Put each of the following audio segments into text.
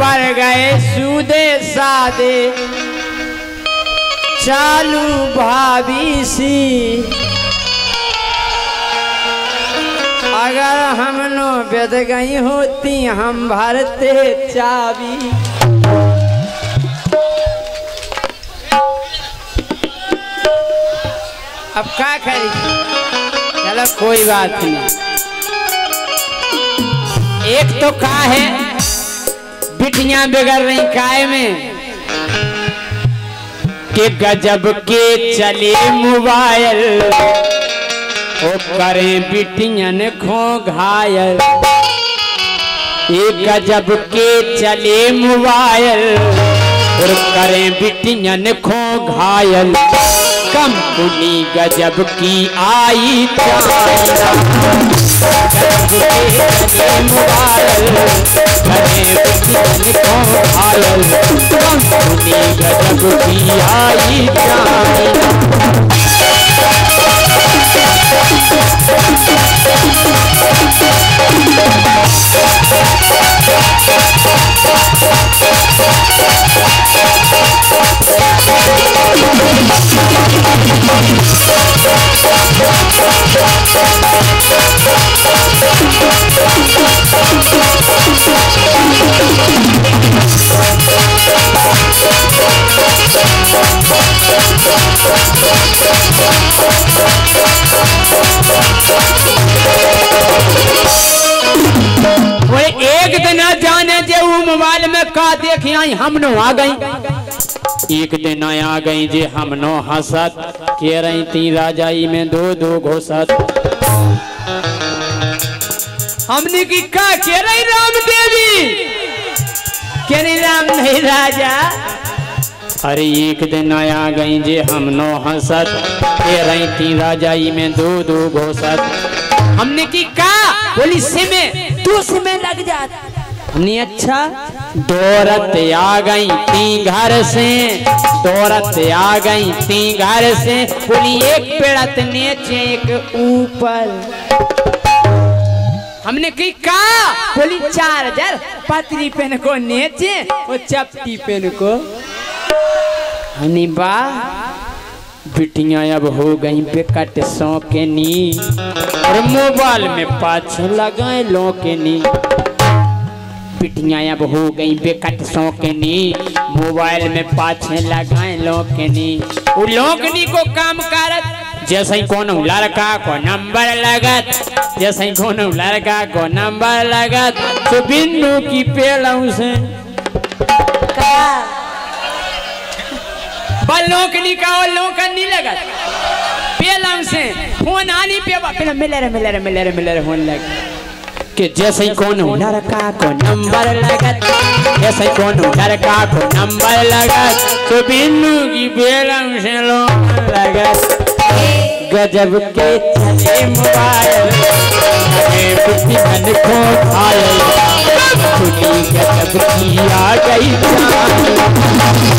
पर गए सूदे सादे चालू भाभी सी। अगर हम नो बेद गई होती हम भरते चाबी। अब क्या करी, चलो कोई बात नहीं। एक तो का है बिटियां बिगड़ रही काय में के गजब के चले मोबाइल ओ करे बिटियन खो घायल। ये गजब के चले मोबाइल और करे बिटियन खो घायल। कंपनी गजब की आई मोबाइल मोबाइल में का देखी आई हमनो आ गई। एक दिन आ गई जे हमनो हंसत के रही थी राजाई में दो दो घोसत। हमने की का के रही राम देवी के रही राम नहीं राजा। अरे एक दिन आ गई जे हमनो हंसत के रही थी राजाई में दो दो घोसत। हमने की का बोली से में तू से में लग जा। हमने अच्छा दौरत आ गई तीन घर से, दौरत आ गई तीन घर से बोली एक पेड़त नीचे एक ऊपर। हमने की का बोली चार्जर पतरी पेन को नीचे और चपटी पेन को। हमने बा बिटियां अब हो गई बेकट सौ के नी और मोबाइल में पाछ लगाए लो के नी। बिटियाँ अब हो गई बेकट शौकनी मोबाइल में पाछे लगाए लोकनी। वो लोकनी को काम करत जैसे कौन लड़का को नंबर लगत, जैसे कौन लड़का को नंबर लगत तो बिंदु की पेड़ों से लोकनी का वो लोकनी लगत पेड़ों से फोन आनी पे मिले रे मिले रे मिले रे मिले रे फोन लग के। जैसे कौन लड़का को नंबर लगत, जैसे कौन लड़का को नंबर लगत तो बिन्नू की बेलम से लगत। गजब के चले मोबाइल खो खाए गजब की आ गई।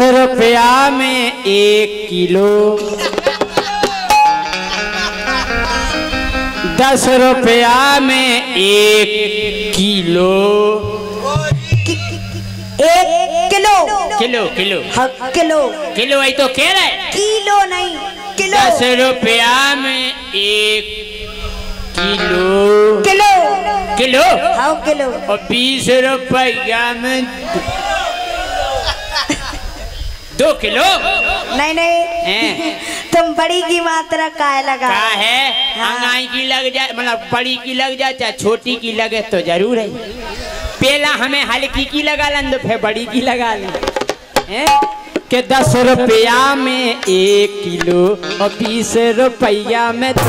10 रुपया में 1 किलो, 10 रुपया में 1 kilo, 1 kilo kilo kilo kilo kilo आई तो कह रहा है किलो नहीं किलो। 10 रुपया में 1 किलो किलो किलो किलो। और 20 रुपया में 2 किलो। नहीं तुम बड़ी की मात्रा काहे लगा का है? हाँ। की लग जाए मतलब बड़ी की लग जाए चाहे छोटी की लगे तो जरूर है। पहला हमें हल्की की लगा लें तो फिर बड़ी की लगा लें। के 10 रुपया में 1 किलो और 20 रुपया में 2।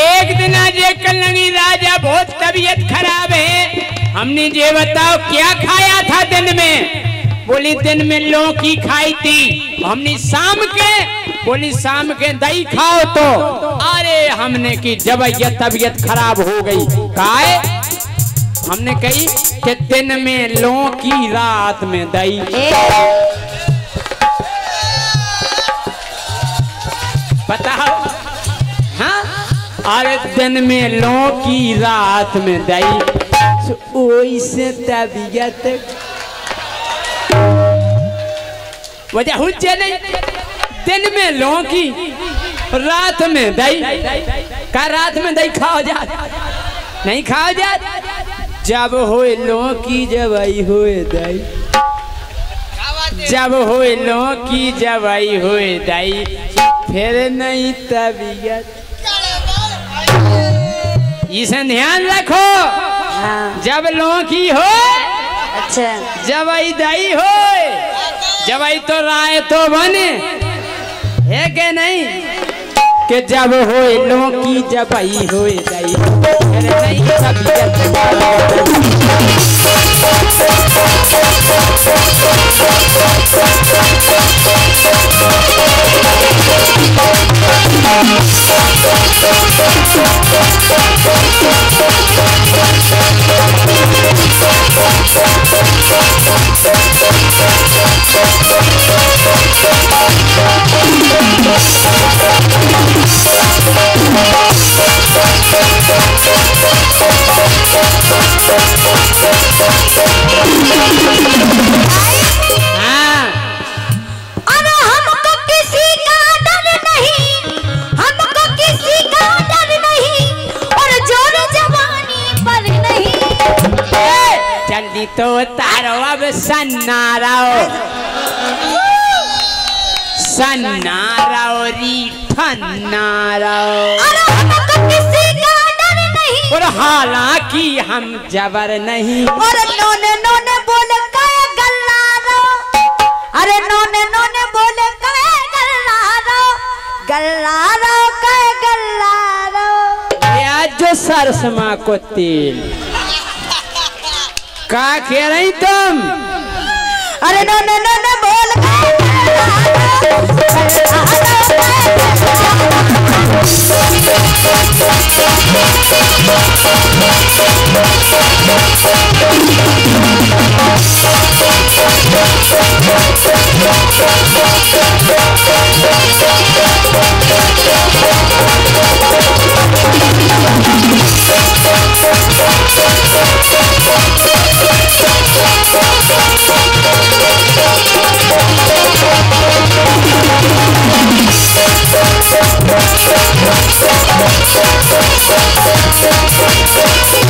एक दिन जे कलंगी राजा बहुत तबीयत खराब है। हमने ये बताओ क्या खाया था दिन में? बोली दिन में लौकी खाई थी। हमने शाम के बोली शाम के दही खाओ तो अरे हमने की जब यह तबीयत खराब हो गई। काहे? हमने कही कि दिन में लौकी रात में दही। बताओ। हाँ अरे दिन में लौकी रात में दही ओइसे तबीयत वजह हुज्जे नहीं। दिन में लौकी रात में दही का रात में दही खाओ जा नहीं खाओ जा। जब होए लौकी जवाई होए दाई, जब होए लौकी जवाई होए दाई फिर नहीं तबीयत। इसे ध्यान रखो। हाँ। जब लौकी हो अच्छा जवाई दाई हो जवाई तो राय तो बने है के नहीं। के जब होए लौकी जवाई होए दाई तो तारो अब सन्नाराओ सन्नाराओ रिठन्नाराओ। और हालांकि हम जबर नहीं। और नोने नोने बोले कहे गल्लारो। अरे नोने नोने बोले कहे गल्लारो गल्लारो कहे गल्लारो। या जो सरसमा को तेल का कह रही तुम? अरे नो नो नो नो बोल